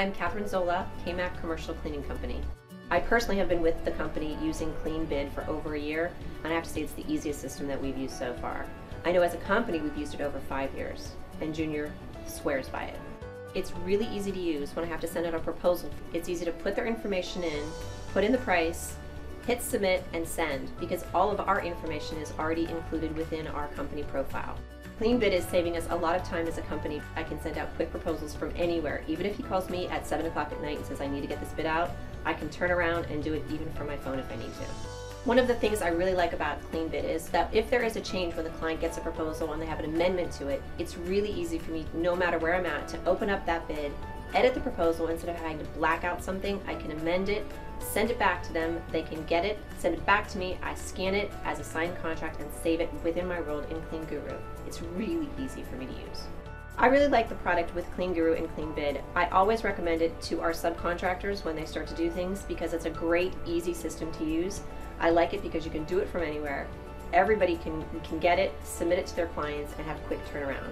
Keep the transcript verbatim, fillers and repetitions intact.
I'm Catherine Zola, K M A C Commercial Cleaning Company. I personally have been with the company using CleanBid for over a year, and I have to say it's the easiest system that we've used so far. I know as a company we've used it over five years, and Junior swears by it. It's really easy to use when I have to send out a proposal. It's easy to put their information in, put in the price, hit submit and send, because all of our information is already included within our company profile. CleanBid is saving us a lot of time as a company. I can send out quick proposals from anywhere. Even if he calls me at seven o'clock at night and says I need to get this bid out, I can turn around and do it even from my phone if I need to. One of the things I really like about CleanBid is that if there is a change when the client gets a proposal and they have an amendment to it, it's really easy for me, no matter where I'm at, to open up that bid, edit the proposal. Instead of having to black out something, I can amend it, send it back to them, they can get it, send it back to me, I scan it as a signed contract and save it within my world in Clean Guru. It's really easy for me to use. I really like the product with Clean Guru and CleanBid. I always recommend it to our subcontractors when they start to do things because it's a great, easy system to use. I like it because you can do it from anywhere. Everybody can, can get it, submit it to their clients, and have a quick turnaround.